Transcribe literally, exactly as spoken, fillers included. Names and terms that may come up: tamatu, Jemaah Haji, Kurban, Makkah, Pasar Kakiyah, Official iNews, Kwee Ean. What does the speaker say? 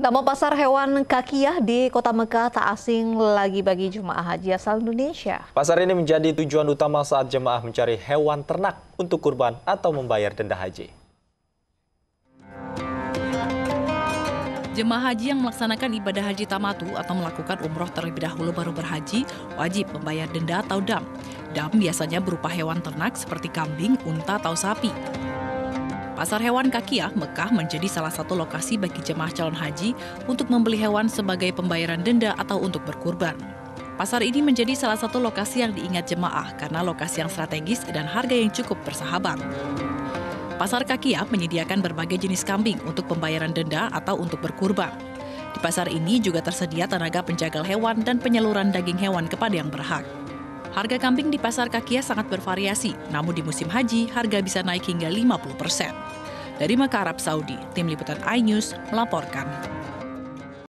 Nama pasar hewan Kakiyah di kota Makkah tak asing lagi bagi jemaah haji asal Indonesia. Pasar ini menjadi tujuan utama saat jemaah mencari hewan ternak untuk kurban atau membayar denda haji. Jemaah haji yang melaksanakan ibadah haji tamatu atau melakukan umroh terlebih dahulu baru berhaji wajib membayar denda atau dam. Dam biasanya berupa hewan ternak seperti kambing, unta, atau sapi. Pasar hewan Kakiyah, Makkah menjadi salah satu lokasi bagi jemaah calon haji untuk membeli hewan sebagai pembayaran denda atau untuk berkurban. Pasar ini menjadi salah satu lokasi yang diingat jemaah karena lokasi yang strategis dan harga yang cukup bersahabat. Pasar Kakiyah menyediakan berbagai jenis kambing untuk pembayaran denda atau untuk berkurban. Di pasar ini juga tersedia tenaga penjagal hewan dan penyaluran daging hewan kepada yang berhak. Harga kambing di Pasar Kakiyah sangat bervariasi, namun di musim haji harga bisa naik hingga lima puluh persen. Dari Makkah, Arab Saudi, Tim Liputan iNews melaporkan.